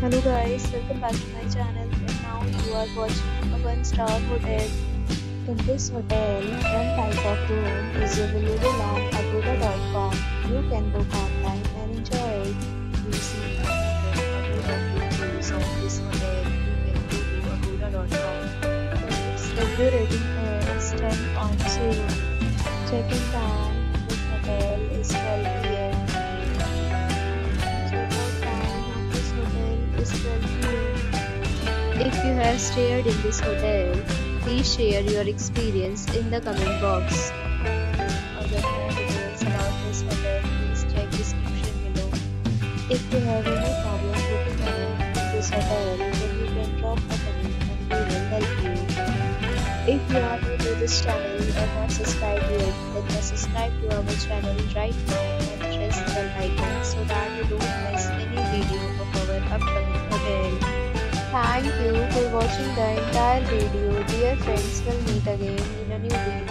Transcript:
Hello guys, welcome back to my channel, and now you are watching a 1-star hotel. In this hotel, one type of room is available on Agoda.com. You can book online and enjoy it. You see reviews of this hotel. You can go to Agoda.com. Its review rating is 10.0. Check-in time for this hotel is 12 p.m. If you have stayed in this hotel, please share your experience in the comment box. Other details about this hotel, please check description below. If you have any problem booking a room in this hotel, then you can drop a comment and we will help you. If you are new to this channel and not subscribed yet, then subscribe to our channel right now and press the bell icon so that you don't miss any video of our upcoming hotel. Thank you for watching the entire video. Dear friends, we'll meet again in a new video.